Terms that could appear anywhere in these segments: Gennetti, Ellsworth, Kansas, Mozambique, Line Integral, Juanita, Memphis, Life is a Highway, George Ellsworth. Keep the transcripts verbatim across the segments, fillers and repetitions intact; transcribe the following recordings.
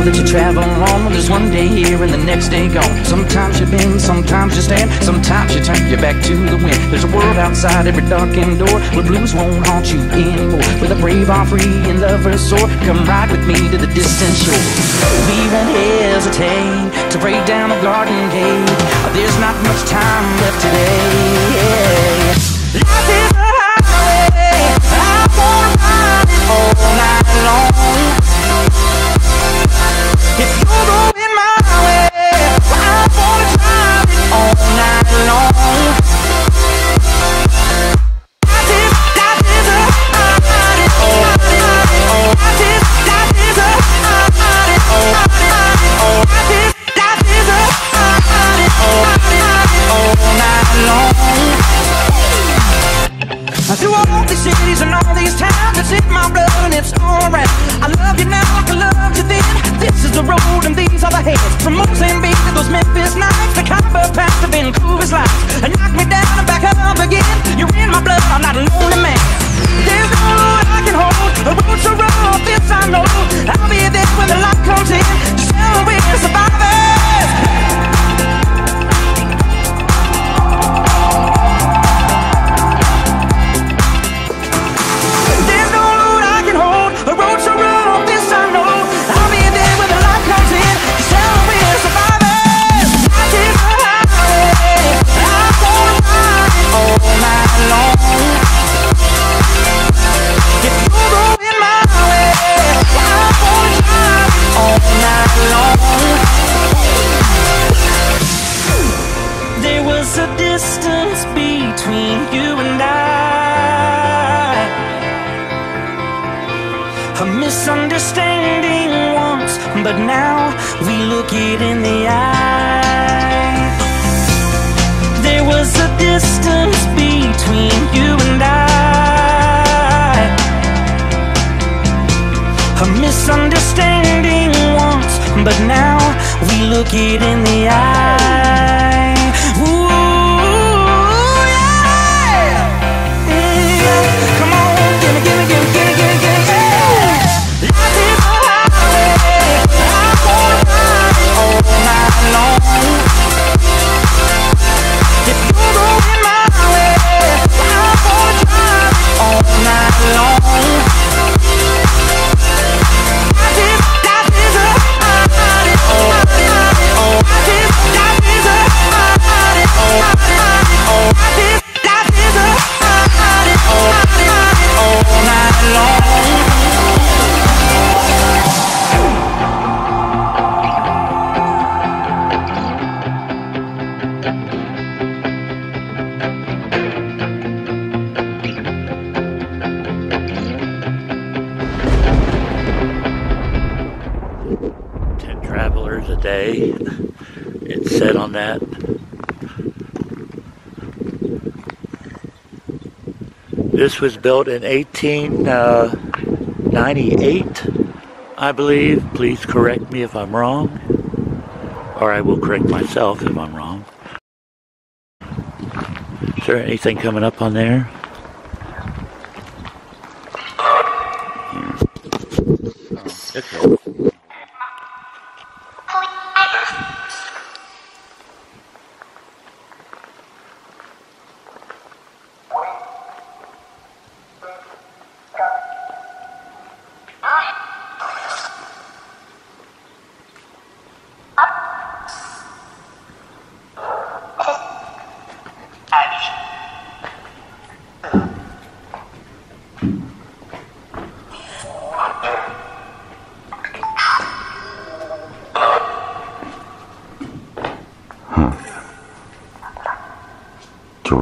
know that you travel on. There's one day here and the next day gone. Sometimes you bend, sometimes you stand, sometimes you turn your back to the wind. There's a world outside every darkened door, where blues won't haunt you anymore. Where the brave are free and lovers soar. Come ride with me to the distant shore. We won't hesitate to break down the garden gate. There's not much time left today. Life is a highway, I won't ride it all night long. If you're going my way, I wanna drive it all night long. Life is, life is a highway, oh. Life is, life is a highway, oh. Life is, life is a highway, oh. All night long. Through all these cities and all these towns, it's in my blood and it's all right. I love you now like I loved you then. This is the road and these are the heads. From Mozambique to those Memphis nights, the copper path to Vancouver's lights. And knock me down and back up again. You're in my blood, I'm not a lonely man. There's no road I can hold. The road's so rough, this I know. I'll be there when the light comes in. Just tell me we're survivors. But now we look it in the eye. There was a distance between you and I, a misunderstanding once, but now we look it in the eye. Ooh, yeah, yeah. Come on, gimme, gimme, gimme, gimme, gimme, gimme, yeah. Life is a highway, all night long. If you're going my way, I'm gonna drive all night long. Life is, life is a highway, oh, oh. Life is, life is a highway, oh, oh. Life is, life is a highway, oh, all night long. Day. It's set on that. This was built in eighteen ninety-eight, I believe. Please correct me if I'm wrong, or I will correct myself if I'm wrong. Is there anything coming up on there?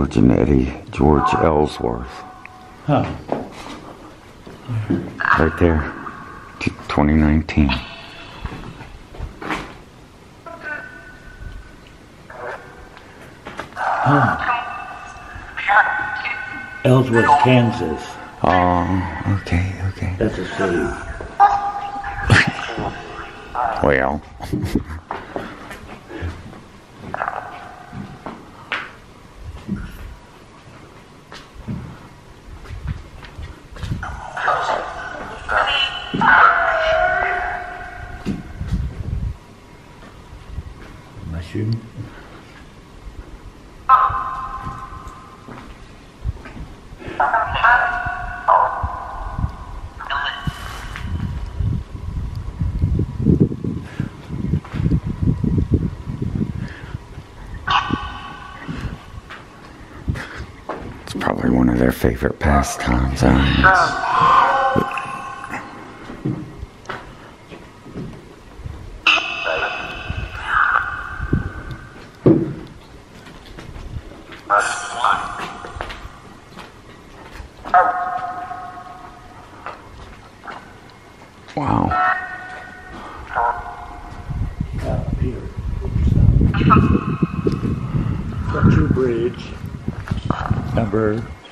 Gennetti, George Ellsworth. Huh. Right there. twenty nineteen. Huh. Ellsworth, Kansas. Oh, okay, okay. That's a city. Well. It's probably one of their favorite pastimes.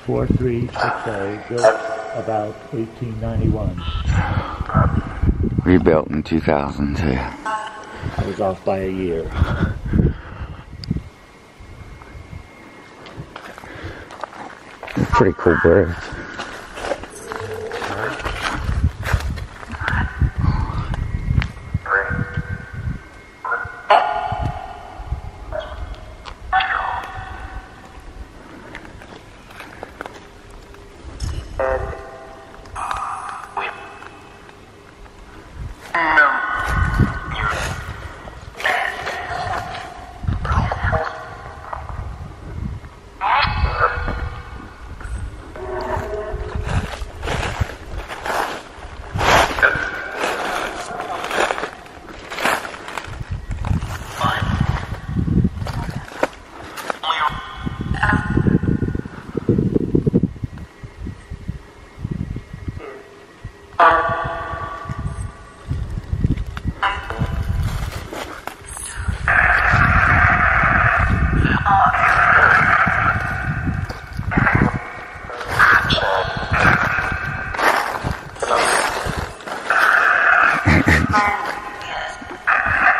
four three six A, built about eighteen ninety-one. Rebuilt in two thousand two. I was off by a year. Pretty cool bridge.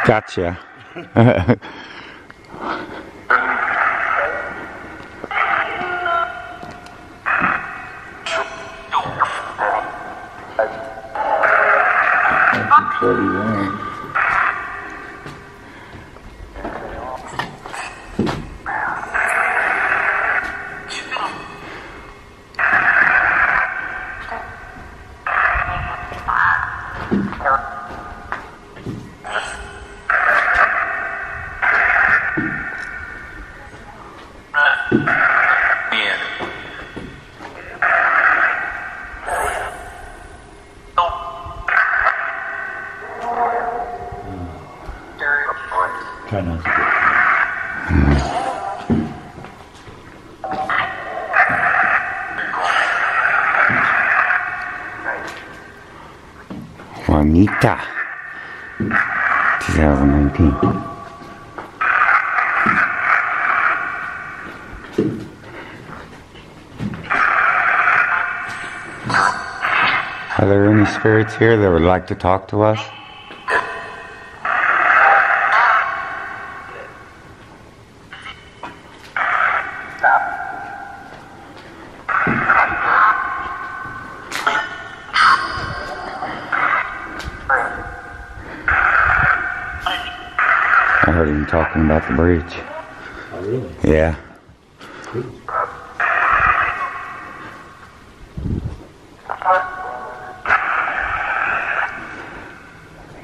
Gotcha. Juanita, twenty nineteen. Are there any spirits here that would like to talk to us? I heard him talking about the bridge. Oh, really? Yeah.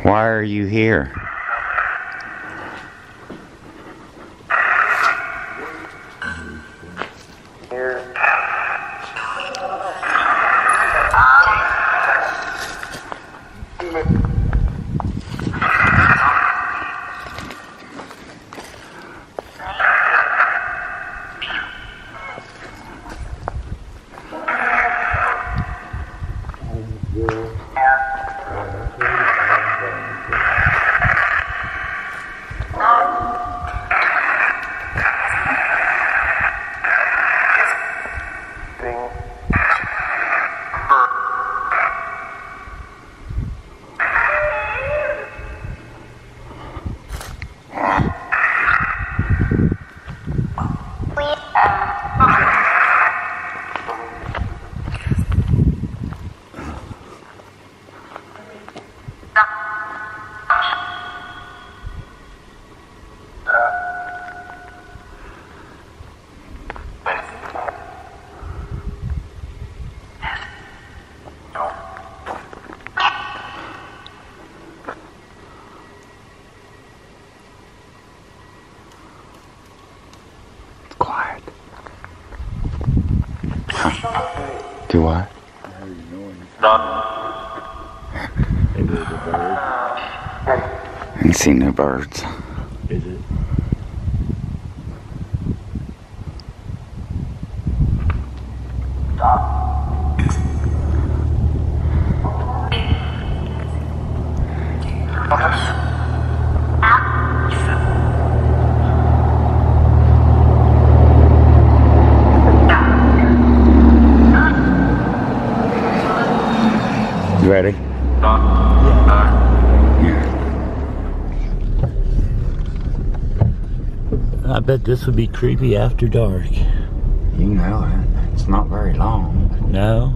Why are you here? Do I? None. Is it a bird? I ain't seen no birds. Is it? Ready? Yeah. I bet this would be creepy after dark. You know it. It's not very long. No.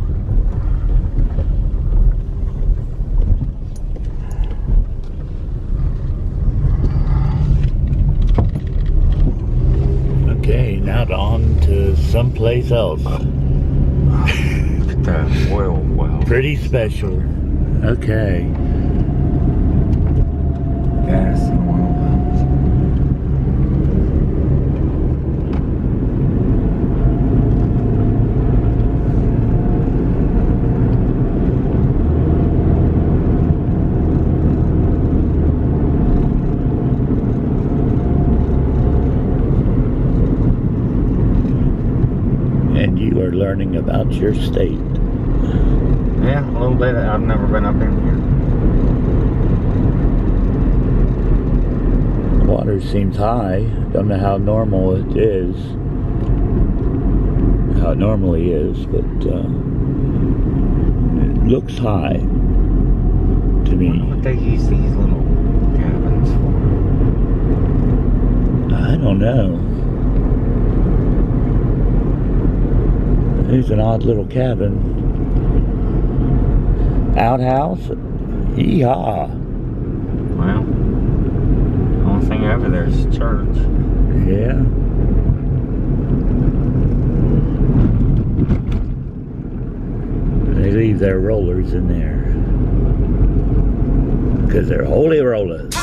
Okay, now on to someplace else. The oil well. Pretty special. Okay. Gas and oil wells. And you are learning about your state. Yeah, a little bit. I've never been up in here. Water seems high. Don't know how normal it is. How it normally is, but uh, it looks high to me. I wonder what they use these little cabins for. I don't know. It's an odd little cabin. Outhouse? Yeehaw. Well, the only thing over there is a church. Yeah. They leave their rollers in there. Because they're holy rollers.